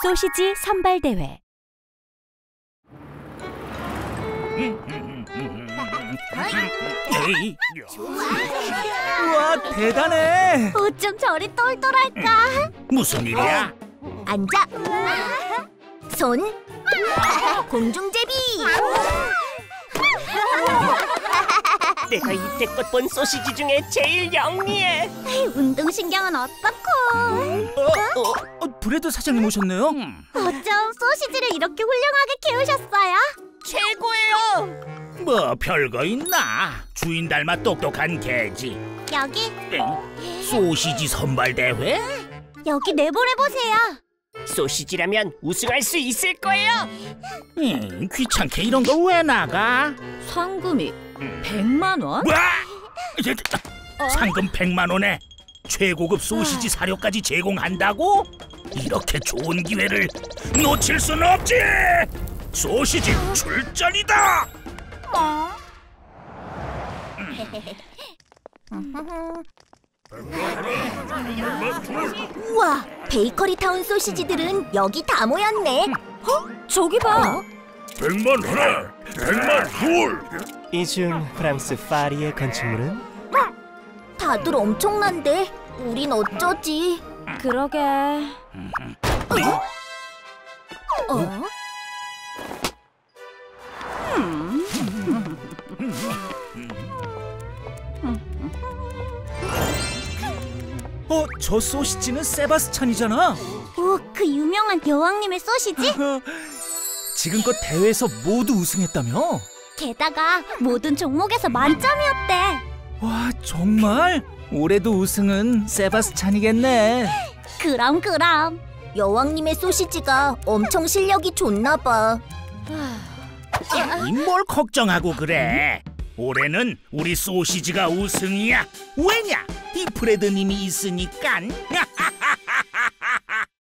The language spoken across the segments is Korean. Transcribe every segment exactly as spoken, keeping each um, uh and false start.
소시지 선발 대회. 우와, 대단해. 어쩜 저리 똘똘할까? 무슨 일이야? 앉아. 손. 공중제비. 내가 이때껏 본 소시지 중에 제일 영리해. 운동신경은 어떻고. 어, 어, 어, 브레드 사장님 오셨네요. 어쩜 소시지를 이렇게 훌륭하게 키우셨어요? 최고예요. 뭐 별거 있나. 주인 닮아 똑똑한 개지. 여기 응? 소시지 선발대회? 여기 내보내보세요. 소시지라면 우승할 수 있을 거예요. 음, 귀찮게 이런 걸 왜 나가? 상금이 백만 원? 와! 상금 백만 원에 최고급 소시지 사료까지 제공한다고? 이렇게 좋은 기회를 놓칠 순 없지! 소시지 출전이다! 어? 음. 우와, 베이커리 타운 소시지들은 여기 다 모였네. 어? 저기 봐. 백만 하나, 백만 둘. 이중 프랑스 파리의 건축물은? 다들 엄청난데 우린 어쩌지? 그러게. 어? 어? 어? 저 소시지는 세바스찬이잖아. 오, 그 유명한 여왕님의 소시지? 지금껏 대회에서 모두 우승했다며? 게다가 모든 종목에서 만점이었대. 와, 정말? 올해도 우승은 세바스찬이겠네. 그럼 그럼. 여왕님의 소시지가 엄청 실력이 좋나 봐. 뭘 걱정하고 그래. 올해는 우리 소시지가 우승이야. 왜냐? 이 브레드님이 있으니까.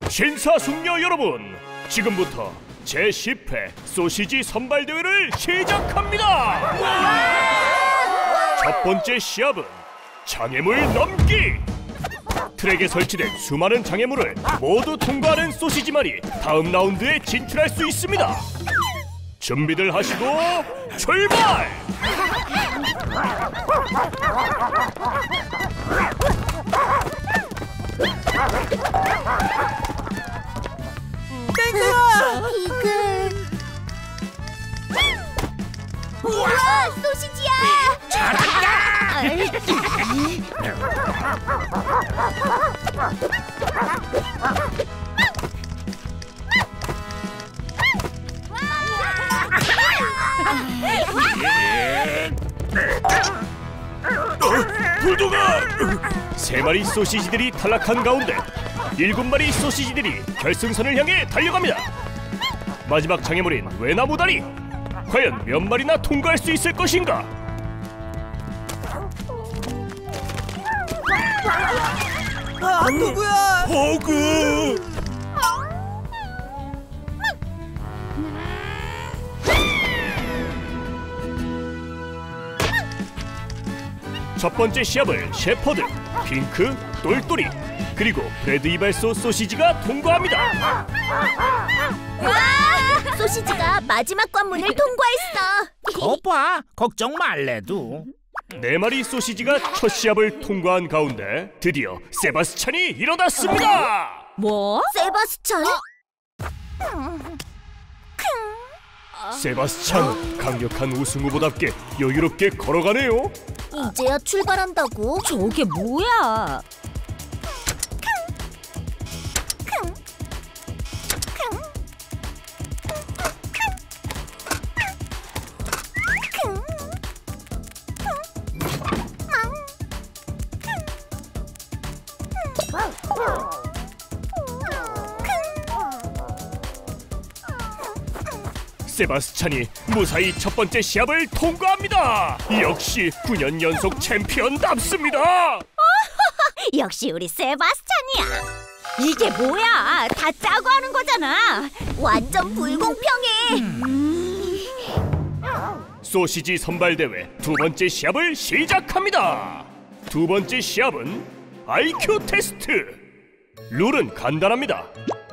신사숙녀 여러분, 지금부터 제십 회 소시지 선발대회를 시작합니다. 첫 번째 시합은 장애물 넘기. 트랙에 설치된 수많은 장애물을 모두 통과하는 소시지만이 다음 라운드에 진출할 수 있습니다. 준비들 하시고 출발! 땡겨! 비글! 우와, 소시지야! 잘한다! 어, 불도가! 세 마리 소시지들이 탈락한 가운데 일곱 마리 소시지들이 결승선을 향해 달려갑니다. 마지막 장애물인 외나무다리. 과연 몇 마리나 통과할 수 있을 것인가? 아, 누구야? 호구! 첫 번째 시합을 셰퍼드, 핑크, 똘똘이, 그리고 브레드 이발소 소시지가 통과합니다. 와! 소시지가 마지막 관문을 통과했어. 거봐, 걱정 말래도. 네 마리 소시지가 첫 시합을 통과한 가운데 드디어 세바스찬이 일어났습니다. 뭐? 세바스찬? 세바스찬, 강력한 우승후보답게 여유롭게 걸어가네요. 이제야 출발한다고? 저게 뭐야? 세바스찬이 무사히 첫 번째 시합을 통과합니다. 역시 구 년 연속 챔피언답습니다. 역시 우리 세바스찬이야. 이게 뭐야? 다 짜고 하는 거잖아. 완전 불공평해. 음. 소시지 선발대회 두 번째 시합을 시작합니다. 두 번째 시합은 아이큐 테스트. 룰은 간단합니다.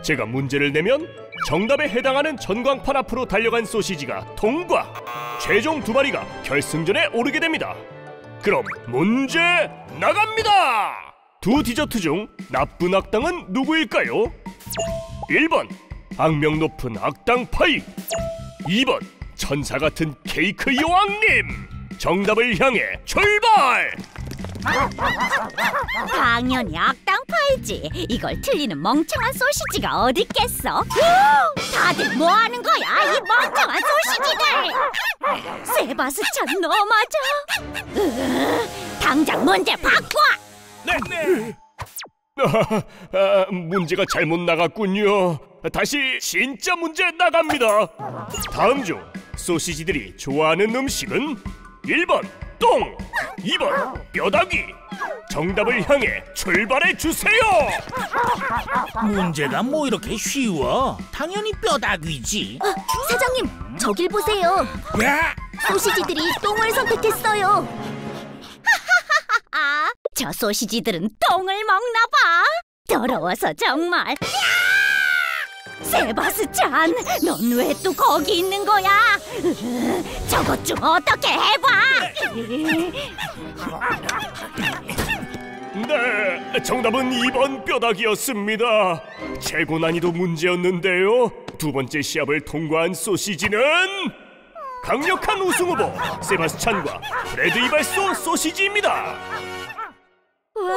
제가 문제를 내면 정답에 해당하는 전광판 앞으로 달려간 소시지가 통과! 최종 두 마리가 결승전에 오르게 됩니다. 그럼 문제 나갑니다! 두 디저트 중 나쁜 악당은 누구일까요? 일 번 악명 높은 악당 파이, 이 번 천사 같은 케이크 여왕님. 정답을 향해 출발! 당연히 악당 파이지. 이걸 틀리는 멍청한 소시지가 어딨겠어? 다들 뭐 하는 거야? 이 멍청한 소시지들! 세바스찬 너 맞아? 으, 당장 문제 바꿔! 네, 네. 아, 아, 문제가 잘못 나갔군요. 다시 진짜 문제 나갑니다. 다음 중 소시지들이 좋아하는 음식은 일 번 똥, 이 번 뼈다귀. 정답을 향해 출발해 주세요. 문제가 뭐 이렇게 쉬워? 당연히 뼈다귀지. 어, 사장님, 저길 보세요. 야! 소시지들이 똥을 선택했어요. 저 소시지들은 똥을 먹나 봐. 더러워서 정말. 세바스찬, 넌 왜 또 거기 있는 거야? 으흐, 저것 좀 어떻게 해봐. 네, 정답은 이 번 뼈다귀였습니다. 최고 난이도 문제였는데요. 두 번째 시합을 통과한 소시지는 강력한 우승 후보 세바스찬과 브레드 이발소 소시지입니다. 와,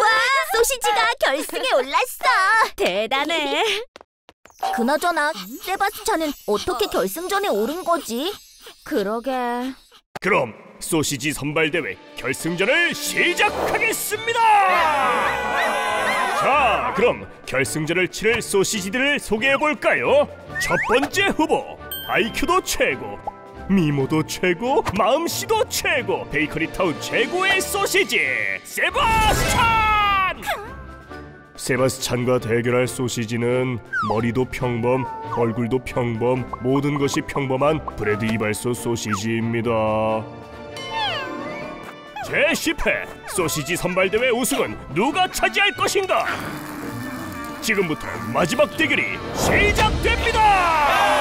소시지가 결승에 올랐어. 대단해. 그나저나 세바스찬은 어떻게 결승전에 오른 거지? 그러게. 그럼 소시지 선발대회 결승전을 시작하겠습니다. 자, 그럼 결승전을 치를 소시지들을 소개해볼까요? 첫 번째 후보, 아이큐도 최고, 미모도 최고, 마음씨도 최고, 베이커리타운 최고의 소시지 세바스찬! 세바스찬과 대결할 소시지는 머리도 평범, 얼굴도 평범, 모든 것이 평범한 브레드 이발소 소시지입니다. 제십 회 소시지 선발대회 우승은 누가 차지할 것인가? 지금부터 마지막 대결이 시작됩니다!